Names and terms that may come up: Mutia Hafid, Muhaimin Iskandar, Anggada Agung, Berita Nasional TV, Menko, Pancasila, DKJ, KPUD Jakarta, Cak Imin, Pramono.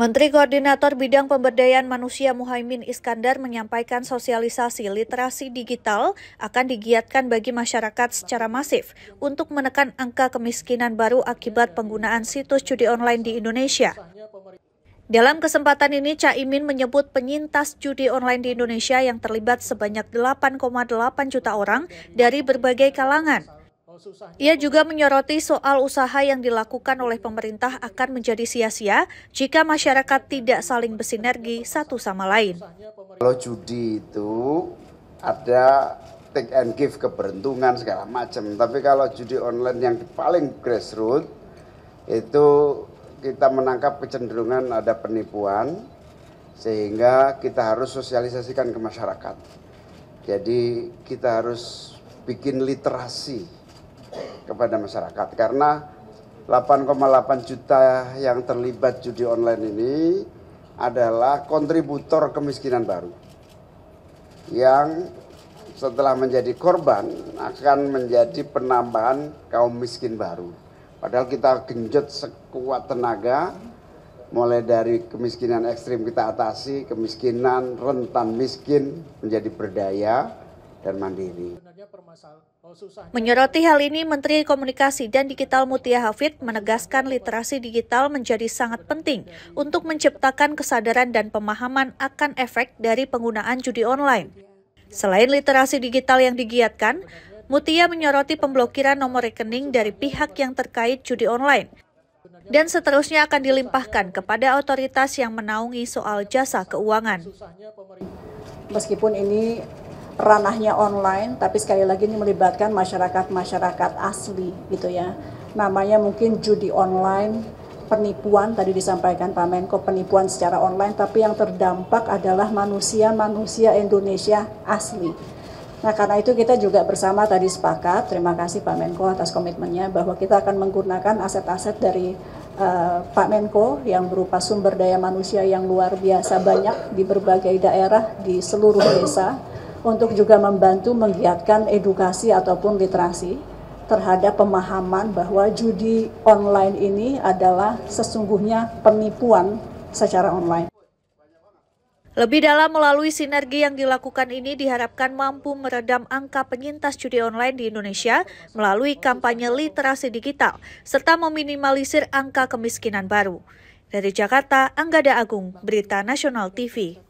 Menteri Koordinator Bidang Pemberdayaan Manusia Muhaimin Iskandar menyampaikan sosialisasi literasi digital akan digiatkan bagi masyarakat secara masif untuk menekan angka kemiskinan baru akibat penggunaan situs judi online di Indonesia. Dalam kesempatan ini, Caimin menyebut penyintas judi online di Indonesia yang terlibat sebanyak 8,8 juta orang dari berbagai kalangan. Ia juga menyoroti soal usaha yang dilakukan oleh pemerintah akan menjadi sia-sia jika masyarakat tidak saling bersinergi satu sama lain. Kalau judi itu ada take and give, keberuntungan segala macam, tapi kalau judi online yang paling grassroots itu kita menangkap kecenderungan ada penipuan, sehingga kita harus sosialisasikan ke masyarakat. Jadi kita harus bikin literasi kepada masyarakat, karena 8,8 juta yang terlibat judi online ini adalah kontributor kemiskinan baru yang setelah menjadi korban akan menjadi penambahan kaum miskin baru. Padahal kita genjot sekuat tenaga, mulai dari kemiskinan ekstrim kita atasi, kemiskinan rentan miskin menjadi berdaya dan mandiri. Menyoroti hal ini, Menteri Komunikasi dan Digital Mutia Hafid menegaskan literasi digital menjadi sangat penting untuk menciptakan kesadaran dan pemahaman akan efek dari penggunaan judi online. Selain literasi digital yang digiatkan, Mutia menyoroti pemblokiran nomor rekening dari pihak yang terkait judi online dan seterusnya akan dilimpahkan kepada otoritas yang menaungi soal jasa keuangan. Meskipun ini ranahnya online, tapi sekali lagi ini melibatkan masyarakat asli gitu ya. Namanya mungkin judi online, penipuan tadi disampaikan Pak Menko, penipuan secara online, tapi yang terdampak adalah manusia Indonesia asli. Nah, karena itu kita juga bersama tadi sepakat, terima kasih Pak Menko atas komitmennya, bahwa kita akan menggunakan aset-aset dari Pak Menko yang berupa sumber daya manusia yang luar biasa banyak di berbagai daerah di seluruh desa, untuk juga membantu menggiatkan edukasi ataupun literasi terhadap pemahaman bahwa judi online ini adalah sesungguhnya penipuan secara online. Lebih dalam, melalui sinergi yang dilakukan ini diharapkan mampu meredam angka penyintas judi online di Indonesia melalui kampanye literasi digital, serta meminimalisir angka kemiskinan baru. Dari Jakarta, Anggada Agung, Berita Nasional TV.